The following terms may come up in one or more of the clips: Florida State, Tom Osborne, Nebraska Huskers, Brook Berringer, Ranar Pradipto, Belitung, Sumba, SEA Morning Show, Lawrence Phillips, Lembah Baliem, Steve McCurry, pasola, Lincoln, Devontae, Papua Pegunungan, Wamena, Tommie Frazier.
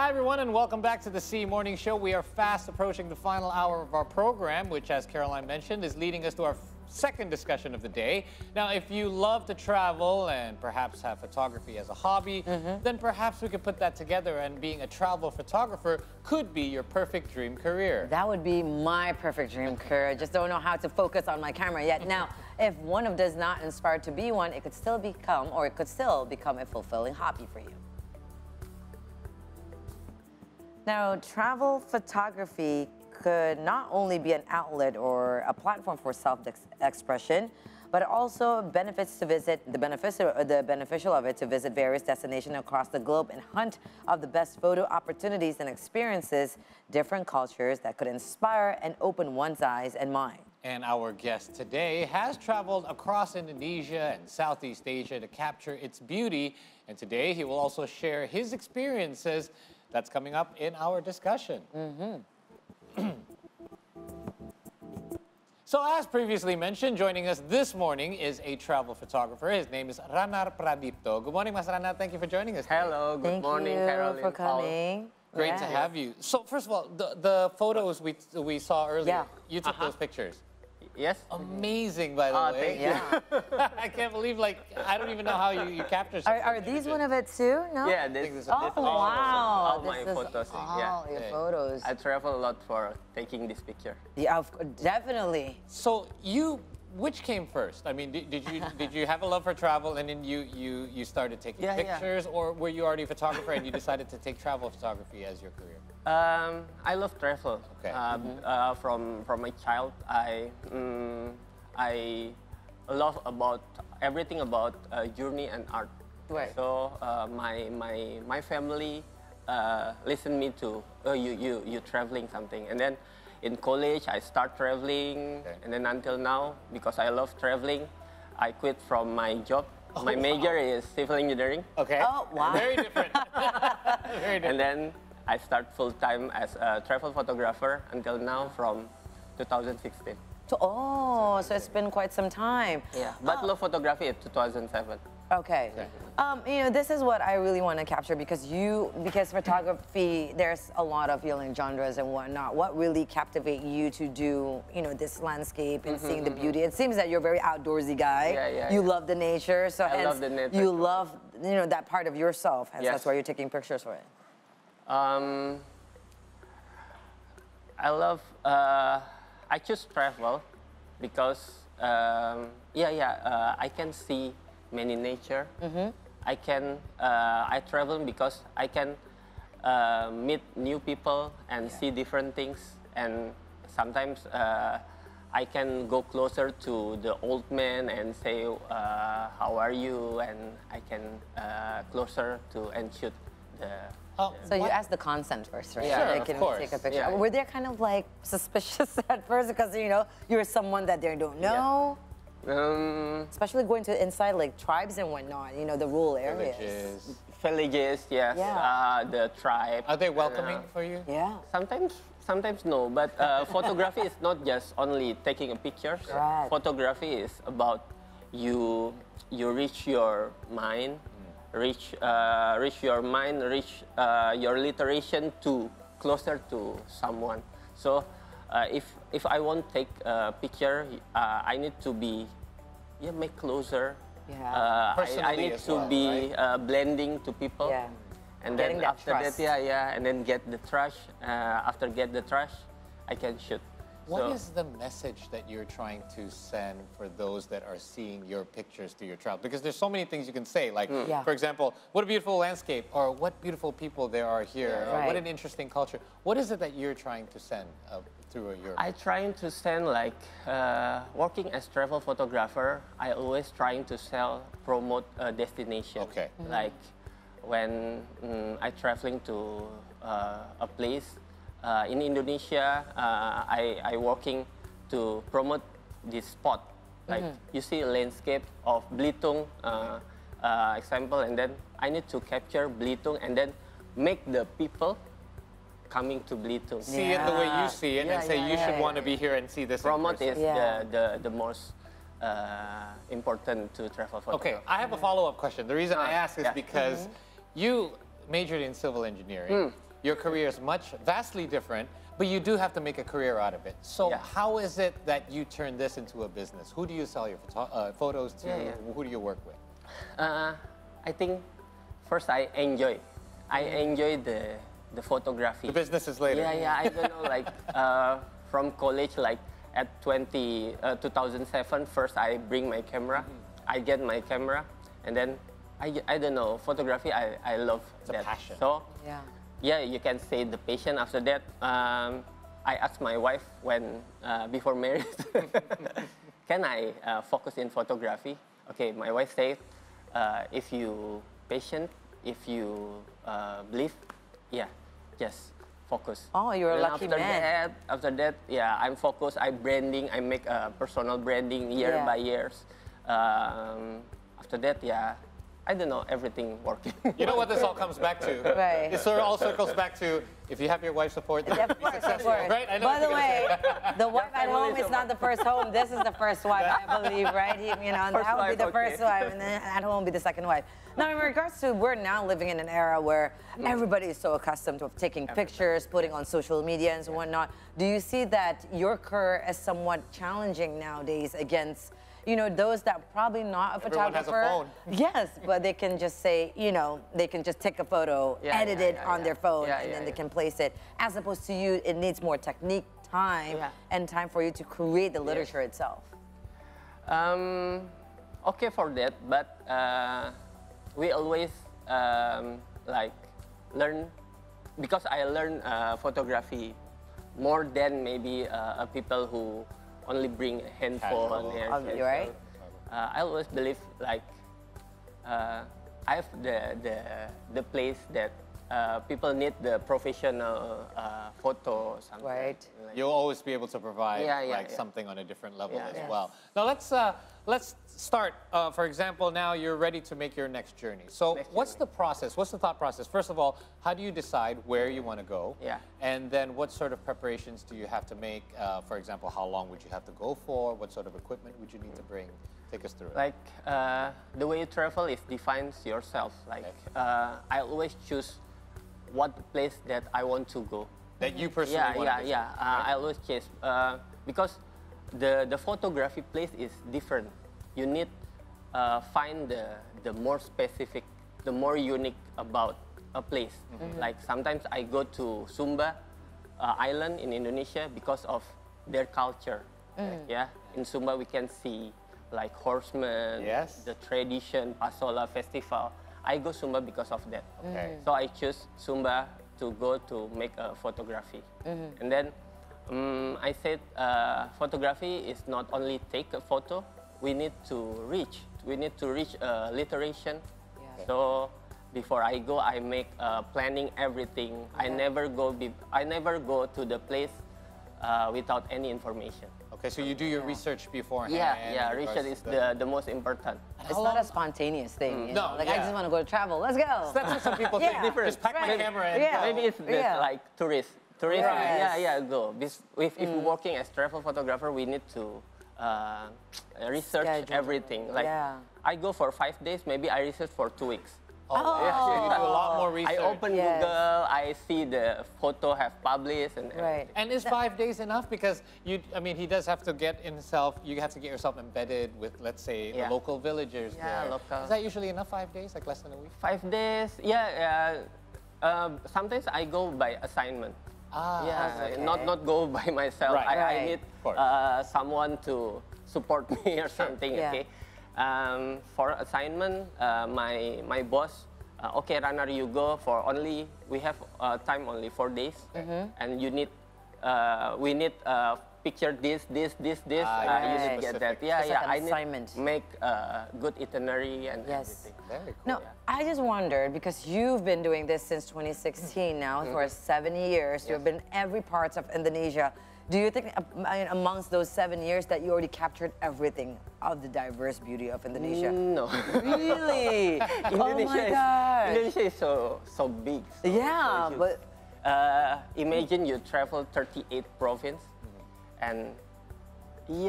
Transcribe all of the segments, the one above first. Hi everyone, and welcome back to the SEA Morning Show. We are fast approaching the final hour of our program, which, as Caroline mentioned, is leading us to our second discussion of the day. Now, if you love to travel and perhaps have photography as a hobby, then perhaps we could put that together, and being a travel photographer could be your perfect dream career. That would be my perfect dream career. I just don't know how to focus on my camera yet. Now, if one of does not inspire to be one, it could still become, or it could still become a fulfilling hobby for you. Now, travel photography could not only be an outlet or a platform for self-expression, but it also benefits to visit the beneficial of it to visit various destinations across the globe and hunt of the best photo opportunities and experiences different cultures that could inspire and open one's eyes and mind. And our guest today has traveled across Indonesia and Southeast Asia to capture its beauty, and today he will also share his experiences. That's coming up in our discussion. So as previously mentioned, joining us this morning is a travel photographer. His name is Ranar Pradipto. Good morning, Mas Ranar. Thank you for joining us today. Hello. Good morning, Caroline. Thank you for coming. Great to have you. So first of all, the photos we saw earlier, you took those pictures. Yes. Amazing, by the way. Thank you. I can't believe, like, I don't even know how you capture something. Are these one of it too? No? Yeah, this is all my photos. I travel a lot for taking this picture. Yeah, definitely. So you, which came first? I mean, did you have a love for travel, and then you started taking pictures, or were you already a photographer and you decided to take travel photography as your career? I love travel. Okay. From my child, I love about everything about journey and art. Right. So my family listened me to you traveling something, and then in college I start traveling, and then until now, because I love traveling, I quit from my job. My major is civil engineering. Okay. Oh wow. Very different. Very different. And then I start full-time as a travel photographer until now, from 2016. So it's been quite some time. Yeah, but love photography in 2007. Okay. You know, this is what I really want to capture, because photography, there's a lot of genres and whatnot. What really captivate you to do, you know, this landscape and seeing the beauty? It seems that you're a very outdoorsy guy. You love the nature, so hence I love the nature. You love, you know, that part of yourself, hence that's why you're taking pictures for it. I love, I choose travel because, I can see many nature. I travel because I can meet new people and see different things, and sometimes I can go closer to the old man and say, how are you? And I can closer to and shoot the... So you asked the consent first, right? Yeah, sure, of course. Take a picture. Yeah. Were they kind of like suspicious at first because, you know, you're someone that they don't know? Yeah. Especially going to inside like tribes and whatnot, you know, the rural areas. Villages, yes. Yeah. The tribe. Are they welcoming for you? Yeah. Sometimes no, but photography is not just only taking a picture. Right. Photography is about you reach your mind. Reach your literation to closer to someone. So if I want to take a picture, I need to be make closer. Yeah. I need to be blending to people. Yeah. And then get the trash. After get the trash, I can shoot. What is the message that you're trying to send for those that are seeing your pictures through your travel? Because there's so many things you can say, like, for example, what a beautiful landscape, or what beautiful people there are here, or what an interesting culture. What is it that you're trying to send through your... I'm trying to send, like, working as travel photographer, I always trying to promote a destination. Okay. Like, when I traveling to a place, in Indonesia, I working to promote this spot. Like you see a landscape of Belitung, example, and then I need to capture Belitung and then make the people coming to Belitung. See it the way you see it, and say you should want to be here and see this. Promote is the most important to travel for. Okay, I have a follow-up question. The reason I ask is because you majored in civil engineering. Your career is vastly different, but you do have to make a career out of it. So how is it that you turn this into a business? Who do you sell your photos to? Who do you work with? I think first I enjoy. I enjoy the photography. The business is later. I don't know, like from college, like at 2007, first I bring my camera. I get my camera, and then I don't know, photography, I love that. It's a passion. So, you can say the passion. After that, I asked my wife when, before marriage, can I focus in photography? Okay, my wife said, if you patient, if you believe, just focus. Oh, you're a lucky man. After that, I'm focused, I make a personal branding year by years. After that, I don't know, everything working. You know what this all comes back to? Right. It sort of all circles back to, if you have your wife's support, then you'll be successful, right? I know. By the way, the wife at home is not the first home. This is the first wife, I believe, right? You know, that would be the first wife, and then at home be the second wife. Now, in regards to, we're now living in an era where everybody is so accustomed to taking pictures, putting on social media and whatnot. Do you see that your career is somewhat challenging nowadays against, you know, those that probably not a photographer? Everyone has a phone. Yes, but they can just say, you know, they can just take a photo, edit it on their phone, and then they can place it. As opposed to you, it needs more technique, time, and time for you to create the literature itself. Okay for that, but we always like learn, because I learn photography more than maybe people who only bring a handful on there. Right? I always believe like I have the place that people need the professional photo or something. Right. Like, you'll always be able to provide something on a different level well. Now let's start. For example, now you're ready to make your next journey. So what's the process? What's the thought process? First of all, how do you decide where you want to go? And then what sort of preparations do you have to make? For example, how long would you have to go for? What sort of equipment would you need to bring? Take us through it. Like, the way you travel is defines yourself. Like, I always choose what place that I want to go. That you personally want to go. I always choose, because the photography place is different. You need find the more specific, the more unique about a place. Like sometimes I go to Sumba Island in Indonesia because of their culture. In Sumba we can see like horsemen, the tradition, pasola festival. I go Sumba because of that. So I choose Sumba to go to make a photography. And then I said photography is not only take a photo, we need to reach. We need to reach alliteration. So before I go, I make planning everything. I never go to the place without any information. Okay, so you do your research beforehand. Research is the most important. It's not a spontaneous thing. You know? Like I just want to go to travel. Let's go. That's what some people think. Just pack my camera and go. Maybe it's like tourists. Tourists, go. If you're working as travel photographer, we need to research everything. Like I go for 5 days, maybe I research for 2 weeks. So you do a lot more research. I open Google, I see the photo have published and everything. And is 5 days enough? Because you, I mean, he does have to get himself, you have to get yourself embedded with, let's say, the local villagers there. Local. Is that usually enough, 5 days, like less than a week? 5 days, sometimes I go by assignment. Not go by myself. I need someone to support me or something, okay? For assignment, my boss, okay, Ranar, you go for only, we have time only 4 days, and you need, we need picture this, you need to get that. I need to make good itinerary and everything. Very cool. No, I just wondered, because you've been doing this since 2016 now, for 7 years, you've been every part of Indonesia. Do you think amongst those 7 years that you already captured everything of the diverse beauty of Indonesia? No. Really? Indonesia is so big. So so huge. But imagine you travel 38 provinces, and we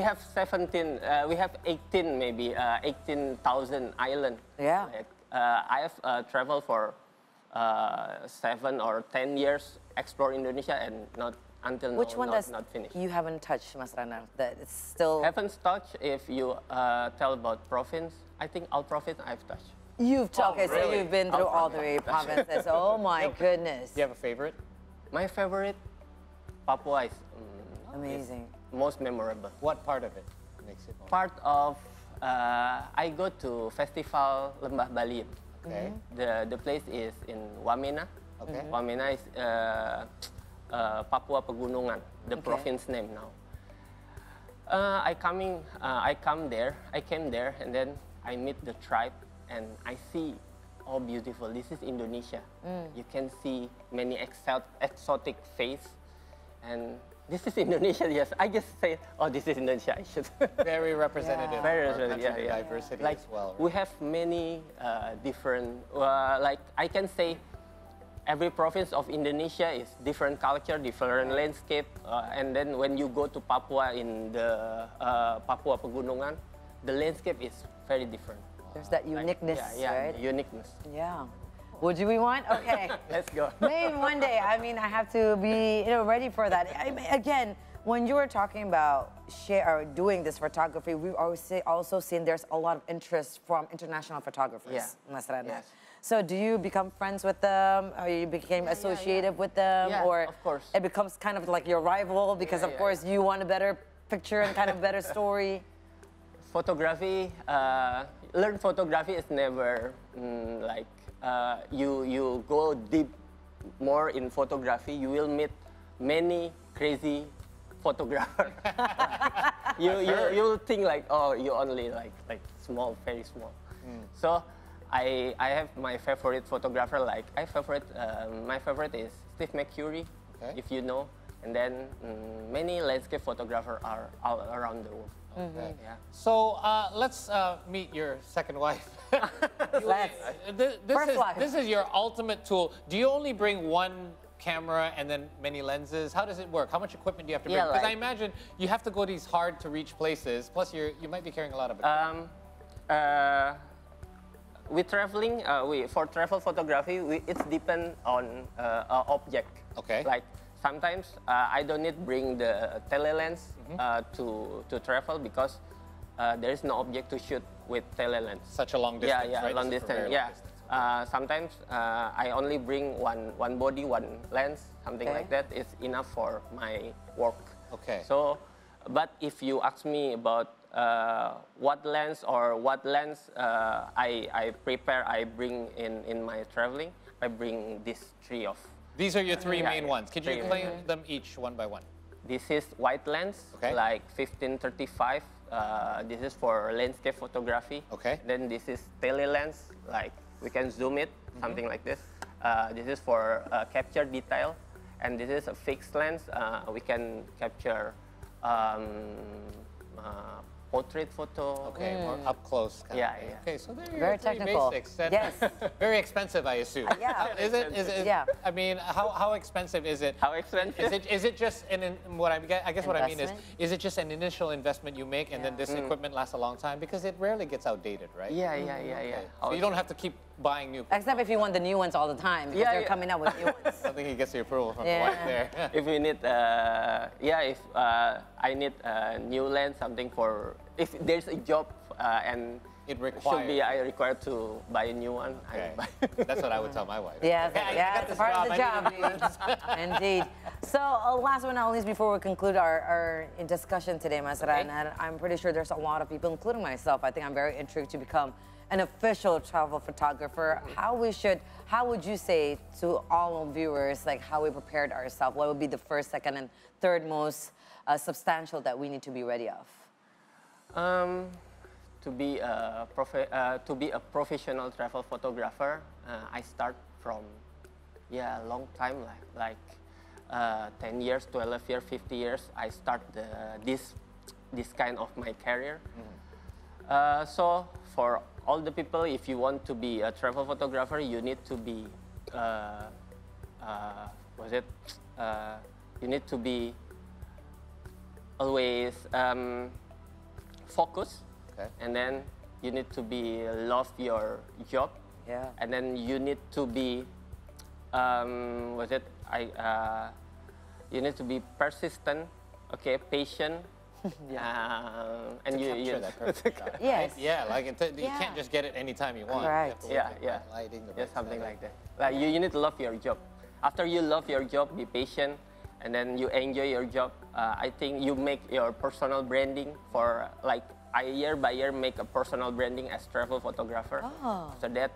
have 18 maybe 18,000 islands. I have traveled for 7 or 10 years explore Indonesia and not until now. Which one does not finish? You haven't touched, Mas Ranar? That it's still haven't touched. If you tell about province, I think all province I've touched. You've touched. Oh, okay, really? So you've been through all the provinces. Oh my goodness! Do you have a favorite? My favorite, Papua is amazing. Most memorable. What part of it makes it? Part of I go to festival Lembah Baliem. Okay. Mm-hmm. The place is in Wamena. Okay. Wamena is Papua Pegunungan, the province name now. I came there, and then I meet the tribe, and I see, oh beautiful, this is Indonesia. You can see many exotic face, and this is Indonesia. Yes, I just say, oh, this is Indonesia. I should. Very representative. Very representative. Yeah, diversity like, as well. Right? We have many different. Like I can say, every province of Indonesia is different culture, different landscape. And then when you go to Papua in the Papua Pegunungan, the landscape is very different. There's that uniqueness, like, right? Uniqueness. Yeah. Would you want? Okay. Let's go. Maybe one day. I mean, I have to be, you know, ready for that. I mean, again, when you were talking about doing this photography, we've also seen there's a lot of interest from international photographers. Yeah. Mas Ranar. Yes. So do you become friends with them? Or you became associated with them? Yeah, or of course. It becomes kind of like your rival because, of course, you want a better picture and kind of better story. Photography, learn photography is never like, you go deep more in photography, you will meet many crazy photographers. you'll think like, oh, you only like small, very small. So I have my favorite photographer. Like my favorite is Steve McCurry, if you know. And then many landscape photographers are all around the world. Okay. Yeah. So let's meet your second wife. This is your ultimate tool. Do you only bring one camera and then many lenses? How does it work? How much equipment do you have to bring? Because I imagine you have to go to these hard to reach places. Plus, you might be carrying a lot of equipment. With traveling, for travel photography, it's depend on object. Okay. Like. Sometimes I don't need bring the telelens to travel because there is no object to shoot with telelens. Such a long distance, right? Long distance, distance. Sometimes I only bring one body, one lens, something like that. It's enough for my work. Okay. So, but if you ask me about what lens I prepare, I bring in my traveling, I bring these three of. These are your three main ones. Could you explain them each one by one? This is wide lens, like 15-35. This is for landscape photography. Okay. Then this is tele lens, like we can zoom it, something like this. This is for capture detail, and this is a fixed lens. We can capture portrait photo. Okay, more up close. Kind of. Okay, so there you go. Very technical. Basics and very expensive, I assume. Is it? I mean, how expensive is it? How expensive? Is it just I guess what I mean is it just an initial investment you make and then this equipment lasts a long time because it rarely gets outdated, right? So you don't have to keep buying new. Except if you want the new ones all the time. Because they're coming out with new ones. I think he gets the approval from the wife there. If you need, if I need a new lens, something for, if there's a job and it should be I required to buy a new one. Okay. That's what I would tell my wife. It's part of the job. Indeed. So last but not least, before we conclude our discussion today, Mas Ranar, I'm pretty sure there's a lot of people, including myself, I think I'm very intrigued to become an official travel photographer. How would you say to all viewers, like how we prepared ourselves? What would be the first, second, and third most substantial that we need to be ready of? To be a professional travel photographer, I start from a long time, like 10 years, 12 years, 50 years. I start this kind of my career. So for all the people, if you want to be a travel photographer, you need to be, you need to be always focused, and then you need to love your job, and then you need to be You need to be persistent, okay, patient. Yeah. And you that perfect shot. Yes. Right? Yeah, like you can't just get it anytime you want. Right. You lighting, yeah, something like that. Like you need to love your job. After you love your job, be patient, and then you enjoy your job. I think you make your personal branding for like I year by year make a personal branding as travel photographer. Oh. So that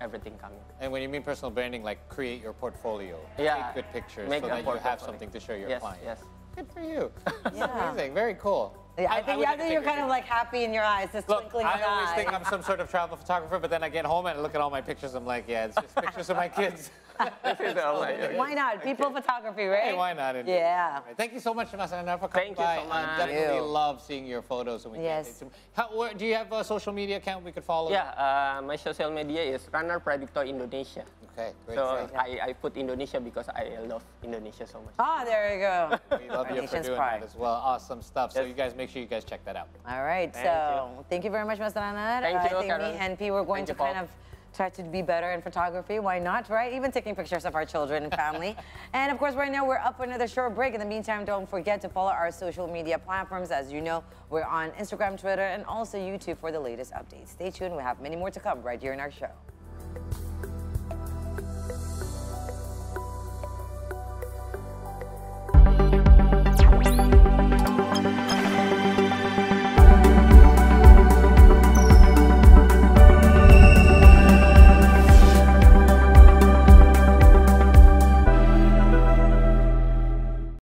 everything coming. And when you mean personal branding, like create your portfolio. Yeah. Take good pictures so that you have something to show your clients. Yes. Good for you. Yeah. Amazing. Very cool. Yeah, I think you're kind of like happy in your eyes, this twinkling in your eye. I always think I'm some sort of travel photographer, but then I get home and I look at all my pictures. I'm like, yeah, it's just pictures of my kids. Why not? People photography, right? Hey, why not? Indeed? Yeah. Right. Thank you so much, Ranar, for coming by. Thank you so much. I definitely love seeing your photos. And we do you have a social media account we could follow? Yeah, my social media is Ranar Pradipto Indonesia. Okay, great. So I put Indonesia because I love Indonesia so much. Ah, there you go. We love you for doing that as well. Awesome stuff. So you guys make sure you guys check that out. All right. So thank you very much, Mas Ranar. Thank you, Karen. Me and P, we're going to kind of try to be better in photography. Why not, right? Even taking pictures of our children and family. And of course, right now, we're up for another short break. In the meantime, don't forget to follow our social media platforms. As you know, we're on Instagram, Twitter, and also YouTube for the latest updates. Stay tuned. We have many more to come right here in our show.